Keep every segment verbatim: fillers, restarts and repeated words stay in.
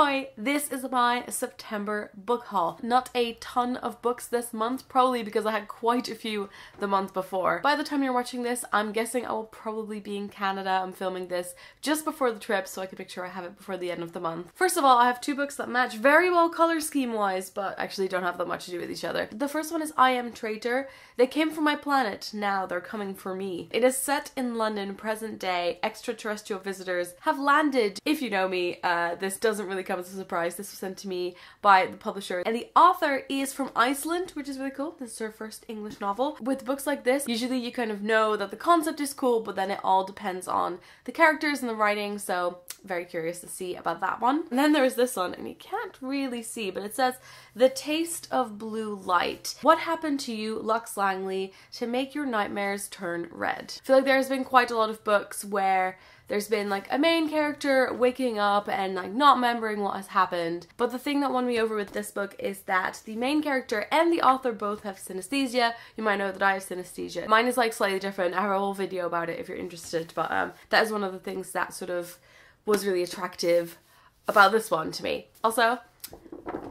Hi, this is my September book haul. Not a ton of books this month, probably because I had quite a few the month before. By the time you're watching this, I'm guessing I will probably be in Canada. I'm filming this just before the trip so I can make sure I have it before the end of the month. First of all, I have two books that match very well color scheme wise, but actually don't have that much to do with each other. The first one is I Am Traitor. They came from my planet, now they're coming for me. It is set in London, present day. Extraterrestrial visitors have landed. If you know me, uh, this doesn't really come as a surprise. This was sent to me by the publisher, and the author is from Iceland, which is really cool. This is her first English novel. With books like this, usually you kind of know that the concept is cool, but then it all depends on the characters and the writing, so very curious to see about that one. And then there is this one, and you can't really see, but it says The Taste of Blue Light. What happened to you, Lux Langley, to make your nightmares turn red? I feel like there's been quite a lot of books where there's been like a main character waking up and like not remembering what has happened. But the thing that won me over with this book is that the main character and the author both have synesthesia. You might know that I have synesthesia. Mine is like slightly different. I have a whole video about it if you're interested, but um, that is one of the things that sort of was really attractive about this one to me. Also,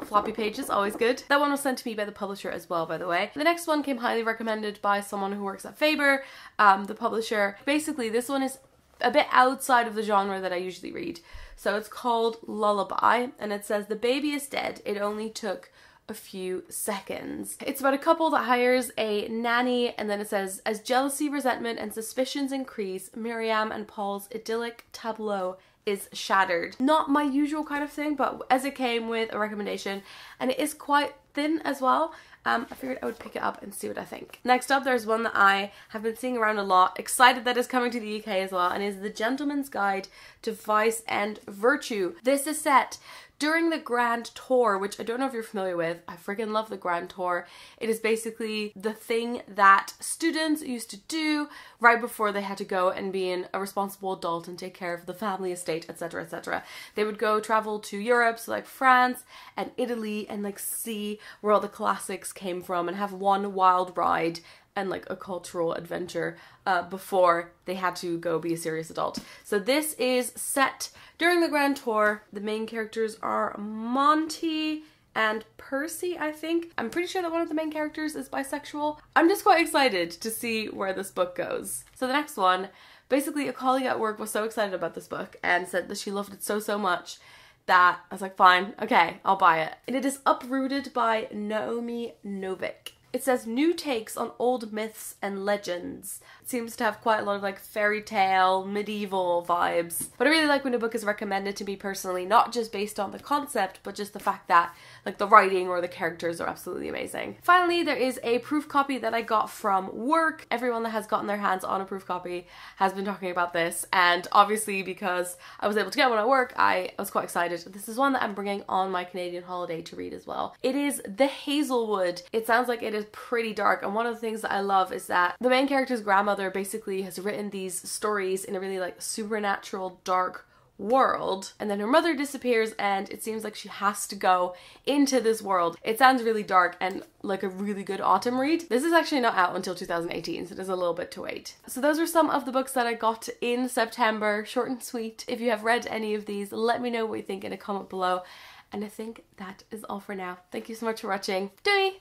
floppy pages, always good. That one was sent to me by the publisher as well, by the way. The next one came highly recommended by someone who works at Faber, um, the publisher. Basically, this one is a bit outside of the genre that I usually read. So it's called Lullaby, and it says, the baby is dead. It only took a few seconds. It's about a couple that hires a nanny, and then it says, as jealousy, resentment, and suspicions increase, Miriam and Paul's idyllic tableau is shattered. Not my usual kind of thing, but as it came with a recommendation, and it is quite thin as well, um, I figured I would pick it up and see what I think. Next up, there's one that I have been seeing around a lot, excited that it's coming to the U K as well, and is The Gentleman's Guide to Vice and Virtue. This is set during the Grand Tour, which I don't know if you're familiar with. I freaking love the Grand Tour. It is basically the thing that students used to do right before they had to go and be an, a responsible adult and take care of the family estate, etc, et cetera. They would go travel to Europe, so like France and Italy, and like see where all the classics came from and have one wild ride and like a cultural adventure uh, before they had to go be a serious adult. So this is set during the Grand Tour. The main characters are Monty and Percy, I think. I'm pretty sure that one of the main characters is bisexual. I'm just quite excited to see where this book goes. So the next one, basically a colleague at work was so excited about this book and said that she loved it so, so much that I was like, fine, okay, I'll buy it. And it is Uprooted by Naomi Novik. It says, new takes on old myths and legends. It seems to have quite a lot of like fairy tale, medieval vibes. But I really like when a book is recommended to me personally, not just based on the concept, but just the fact that like the writing or the characters are absolutely amazing. Finally, there is a proof copy that I got from work. Everyone that has gotten their hands on a proof copy has been talking about this. And obviously because I was able to get one at work, I was quite excited. This is one that I'm bringing on my Canadian holiday to read as well. It is The Hazel Wood. It sounds like it is pretty dark, and one of the things that I love is that the main character's grandmother basically has written these stories in a really like supernatural dark world, and then her mother disappears and it seems like she has to go into this world. It sounds really dark and like a really good autumn read. This is actually not out until two thousand eighteen, so it is a little bit to wait. So those are some of the books that I got in September, short and sweet. If you have read any of these, let me know what you think in a comment below, and I think that is all for now. Thank you so much for watching. Doei!